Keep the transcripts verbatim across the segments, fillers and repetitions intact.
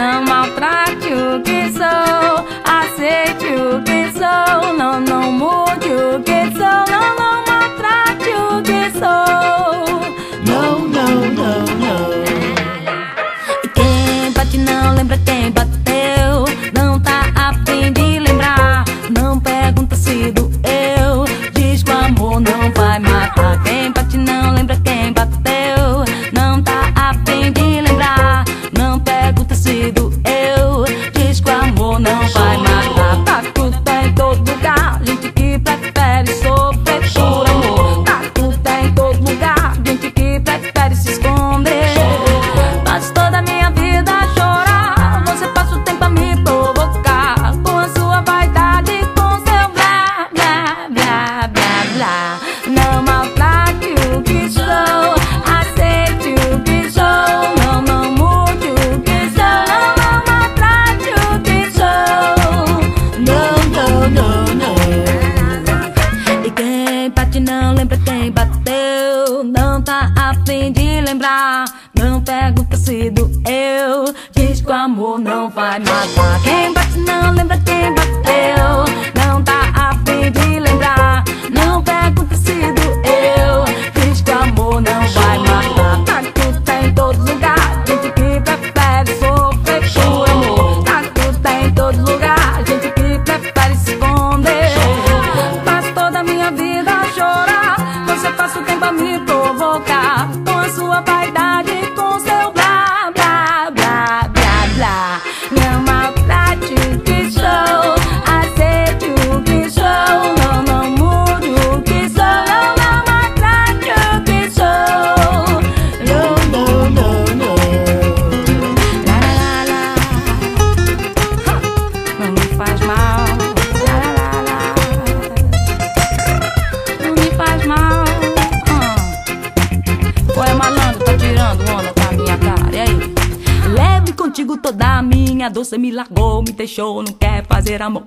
não maltrate o que sou, aceite o que sou, não, não mude o que sou, não, não maltrate o que sou. Não, não, não, não. E quem bate não lembra quem bateu, não tá a fim de lembrar, não pergunta se doeu, diz que o amor não vai matar. Quem bate não lembra quem bateu, não tá a fim de lembrar, não pergunta se doeu, diz que o amor não vai matar. Tatu tá em todo lugar, gente que prefere sofrer por amor. Tatu tá em todo lugar, gente que prefere se esconder. Passo toda a minha vida a chorar, você passa o tempo a me provocar, com a sua vaidade, com seu blá, blá, blá, blá, blá. Não maltrate o que sou, aceite o que sou, não, não mude o que sou, não, não maltrate o que sou. Não, não, não, não. E quem bate não lembra quem bateu, não tá a fim de lembrar, não pergunta se doeu, diz que o amor não vai matar. Quem bate não lembra quem bateu, não tá a fim de lembrar, não pergunta se doeu, diz que o amor não vai matar. Tatu tá em todo lugar, gente que prefere sofrer por amor. Tatu tá em todo lugar, gente que prefere se esconder. Passo toda a minha vida a chorar, você passa o tempo a me provocar, com a sua vaidade, com seu blá, blá, blá, blá, blá. Não maltrate o que sou, aceite o que sou, não, não mude o que sou, não, não maltrate o que sou. Não, não, não, não. Lá, lá, lá, lá. Ha! Não me faz mal. Lá, lá, lá, lá. Não me faz mal. Qual é, malandro, tá tirando onda com a minha cara, e aí? Leve contigo toda a minha dor, cê me largou, me deixou, não quer fazer amor.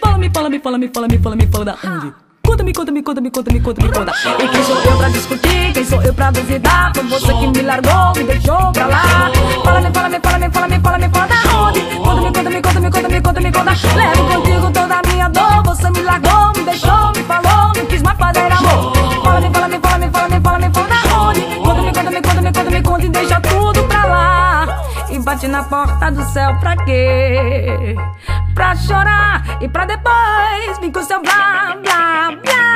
Fala-me, fala-me, fala-me, fala-me, fala-me, fala da onde? Conta-me, conta-me, conta-me, conta-me, conta-me, conta. E quem sou eu pra discutir, quem sou eu pra duvidar? Foi você que me largou, me deixou pra lá. Fala-me, fala-me, fala-me, fala-me, fala-me, fala da onde? Conta-me, conta-me, conta-me, conta-me, conta-me, conta. Leve contigo toda a minha dor, você me largou, me deixou, me falou, não quis mais fazer amor. Fala-me, fala-me, fala-me, fala-me, fala-me, fala da onde? Conta-me, conta-me, conta-me, conta-me, conta e deixa tudo pra lá. E bate na porta do céu pra quê? Pra chorar e pra depois vir com seu blá, blá, blá.